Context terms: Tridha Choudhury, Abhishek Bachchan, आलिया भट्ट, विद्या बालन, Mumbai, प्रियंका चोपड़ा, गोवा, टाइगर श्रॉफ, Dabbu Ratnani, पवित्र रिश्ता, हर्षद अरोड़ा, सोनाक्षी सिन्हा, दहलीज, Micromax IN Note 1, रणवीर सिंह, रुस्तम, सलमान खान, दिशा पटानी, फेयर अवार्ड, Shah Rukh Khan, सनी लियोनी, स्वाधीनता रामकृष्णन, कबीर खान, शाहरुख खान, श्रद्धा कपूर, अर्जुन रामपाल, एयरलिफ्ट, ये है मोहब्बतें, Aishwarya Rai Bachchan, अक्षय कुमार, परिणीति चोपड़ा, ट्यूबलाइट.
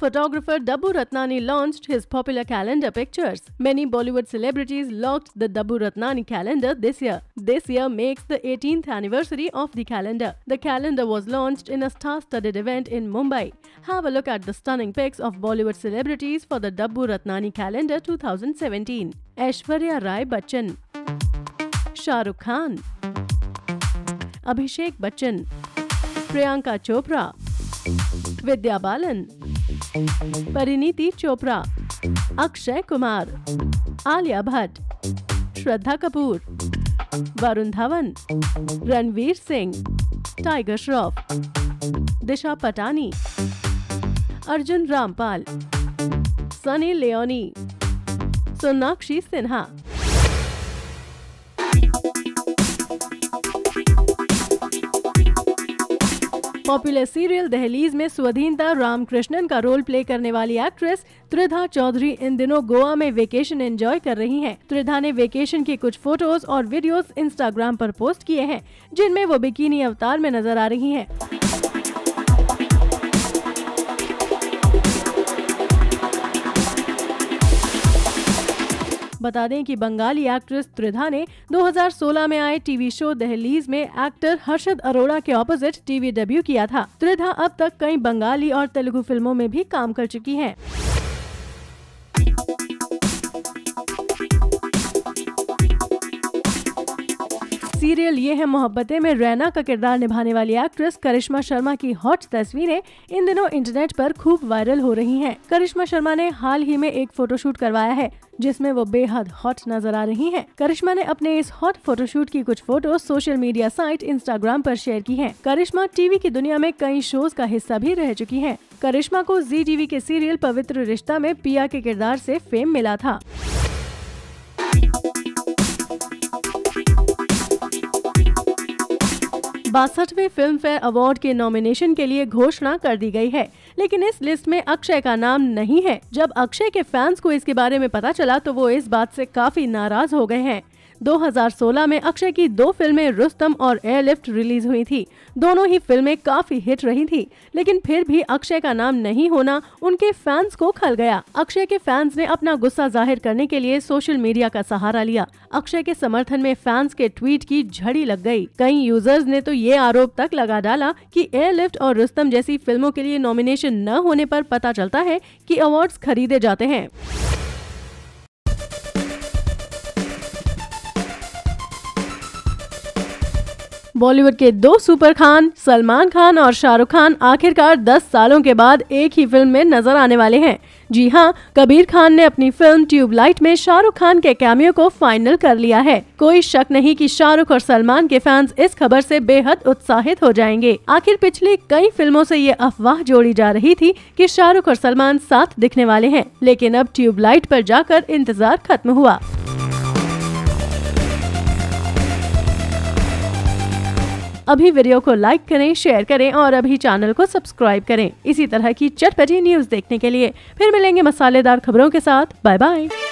photographer Dabbu Ratnani launched his popular calendar pictures. Many Bollywood celebrities launched the Dabbu Ratnani calendar this year. This year makes the 18th anniversary of the calendar. The calendar was launched in a star-studded event in Mumbai. Have a look at the stunning pics of Bollywood celebrities for the Dabbu Ratnani calendar 2017. Aishwarya Rai Bachchan, Shah Rukh Khan, Abhishek Bachchan, प्रियंका चोपड़ा, विद्या बालन, परिणीति चोपड़ा, अक्षय कुमार, आलिया भट्ट, श्रद्धा कपूर, Varun Dhawan, रणवीर सिंह, टाइगर श्रॉफ, दिशा पटानी, अर्जुन रामपाल, सनी लियोनी, सोनाक्षी सिन्हा। Popular serial दहलीज में स्वाधीनता रामकृष्णन का role play करने वाली actress त्रिधा चौधरी इन दिनों गोवा में vacation enjoy कर रही हैं। त्रिधा ने वेकेशन की कुछ फोटोज और वीडियोस इंस्टाग्राम पर पोस्ट किए हैं, जिनमें वो बिकिनी अवतार में नजर आ रही हैं। बता दें कि बंगाली एक्ट्रेस त्रिधा ने 2016 में आए टीवी शो दहलीज में एक्टर हर्षद अरोड़ा के ऑपोजिट टीवी डेब्यू किया था। त्रिधा अब तक कई बंगाली और तेलुगु फिल्मों में भी काम कर चुकी हैं। सीरियल ये है मोहब्बतें में रैना का किरदार निभाने वाली एक्ट्रेस करिश्मा शर्मा की हॉट तस्वीरें इन दिनों इंटरनेट पर खूब वायरल हो रही हैं। करिश्मा शर्मा ने हाल ही में एक फोटोशूट करवाया है, जिसमें वो बेहद हॉट नजर आ रही हैं। करिश्मा ने अपने इस हॉट फोटोशूट की कुछ photo social media site Instagram पर शेयर की हैं। करिश्मा टीवी की दुनिया में कई शोज का हिस्सा भी रह चुकी हैं। करिश्मा को जी टीवी के सीरियल पवित्र रिश्ता में पिया के किरदार से फेम मिला था। बासठवें फिल्म फेयर अवार्ड के नॉमिनेशन के लिए घोषणा कर दी गई है, लेकिन इस लिस्ट में अक्षय का नाम नहीं है। जब अक्षय के फैंस को इसके बारे में पता चला तो वो इस बात से काफी नाराज हो गए हैं। 2016 में अक्षय की दो फिल्में रुस्तम और एयरलिफ्ट रिलीज हुई थी। दोनों ही फिल्में काफी हिट रही थी, लेकिन फिर भी अक्षय का नाम नहीं होना उनके फैंस को खल गया। अक्षय के फैंस ने अपना गुस्सा जाहिर करने के लिए सोशल मीडिया का सहारा लिया। अक्षय के समर्थन में फैंस के ट्वीट की झड़ी लग गई। कई यूजर्स ने तो ये आरोप तक लगा डाला कि एयरलिफ्ट और रुस्तम जैसी फिल्मों के लिए नॉमिनेशन न होने पर पता चलता है कि अवार्ड्स खरीदे जाते हैं। बॉलीवुड के दो सुपर खान सलमान खान और शाहरुख खान आखिरकार 10 सालों के बाद एक ही फिल्म में नजर आने वाले हैं। जी हां, कबीर खान ने अपनी फिल्म ट्यूबलाइट में शाहरुख खान के कैमियो को फाइनल कर लिया है। कोई शक नहीं कि शाहरुख और सलमान के फैंस इस खबर से बेहद उत्साहित हो जाएंगे। आखिर पिछली कई फिल्मों से ये अफवाह जोड़ी जा रही थी कि शाहरुख और सलमान साथ दिखने वाले हैं, लेकिन अब ट्यूबलाइट पर जाकर इंतजार खत्म हुआ। अभी वीडियो को लाइक करें, शेयर करें और अभी चैनल को सब्सक्राइब करें। इसी तरह की चटपटी न्यूज़ देखने के लिए फिर मिलेंगे मसालेदार खबरों के साथ। Bye bye.